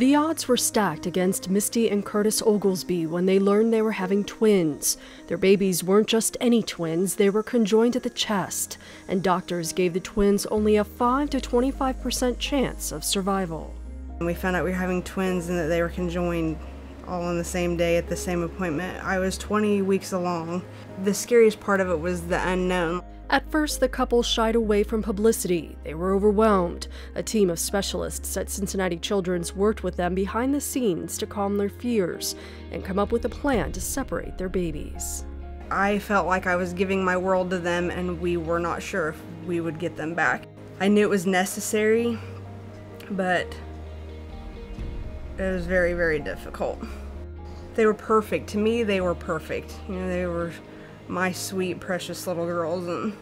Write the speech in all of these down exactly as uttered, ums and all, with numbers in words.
The odds were stacked against Misty and Curtis Oglesby when they learned they were having twins. Their babies weren't just any twins, they were conjoined at the chest, and doctors gave the twins only a five to twenty-five percent chance of survival. We found out we were having twins and that they were conjoined all on the same day at the same appointment. I was twenty weeks along. The scariest part of it was the unknown. At first, the couple shied away from publicity. They were overwhelmed. A team of specialists at Cincinnati Children's worked with them behind the scenes to calm their fears and come up with a plan to separate their babies. I felt like I was giving my world to them, and we were not sure if we would get them back. I knew it was necessary, but it was very, very difficult. They were perfect. To me, they were perfect. You know, they were my sweet, precious little girls. And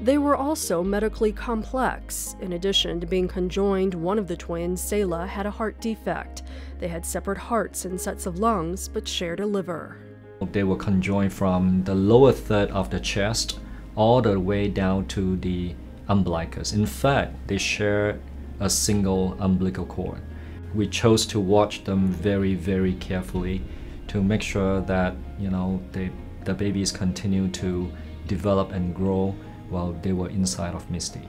they were also medically complex. In addition to being conjoined, one of the twins, Selah, had a heart defect. They had separate hearts and sets of lungs, but shared a liver. They were conjoined from the lower third of the chest all the way down to the umbilicus. In fact, they share a single umbilical cord. We chose to watch them very, very carefully to make sure that, you know, they, the babies continue to develop and grow while they were inside of Misty.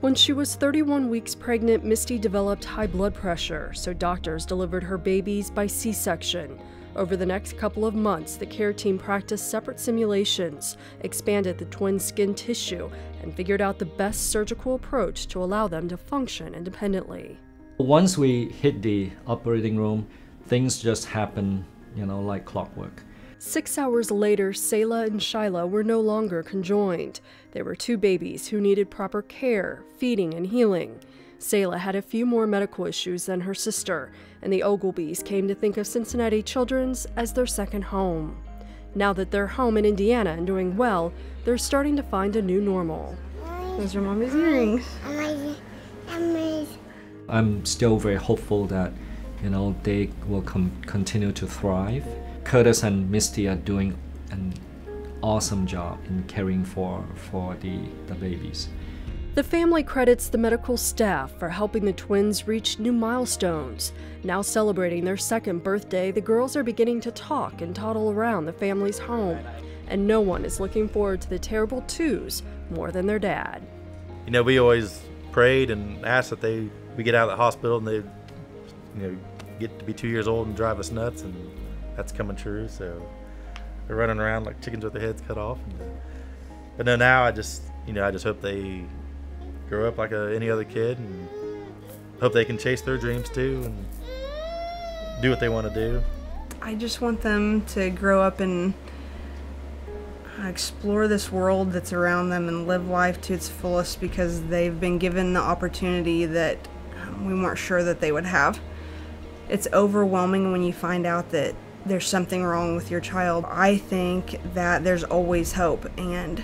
When she was thirty-one weeks pregnant, Misty developed high blood pressure, so doctors delivered her babies by C section. Over the next couple of months, the care team practiced separate simulations, expanded the twin skin tissue, and figured out the best surgical approach to allow them to function independently. Once we hit the operating room, things just happened, you know, like clockwork. Six hours later, Selah and Shylah were no longer conjoined. They were two babies who needed proper care, feeding, and healing. Selah had a few more medical issues than her sister, and the Ogleby's came to think of Cincinnati Children's as their second home. Now that they're home in Indiana and doing well, they're starting to find a new normal. Those are mommy's earrings. I'm still very hopeful that, you know, they will com continue to thrive. Curtis and Misty are doing an awesome job in caring for, for the, the babies. The family credits the medical staff for helping the twins reach new milestones. Now celebrating their second birthday, the girls are beginning to talk and toddle around the family's home. And no one is looking forward to the terrible twos more than their dad. You know, we always prayed and asked that they we get out of the hospital and they, you know, get to be two years old and drive us nuts, and that's coming true. So they're running around like chickens with their heads cut off. And, but no, now I just, you know, I just hope they grow up like a, any other kid, and hope they can chase their dreams too and do what they want to do. I just want them to grow up and explore this world that's around them and live life to its fullest, because they've been given the opportunity that we weren't sure that they would have. It's overwhelming when you find out that there's something wrong with your child. I think that there's always hope, and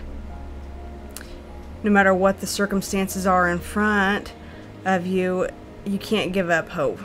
no matter what the circumstances are in front of you, you can't give up hope.